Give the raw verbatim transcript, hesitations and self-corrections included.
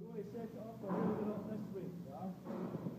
we're going to set up a little bit of this way, yeah?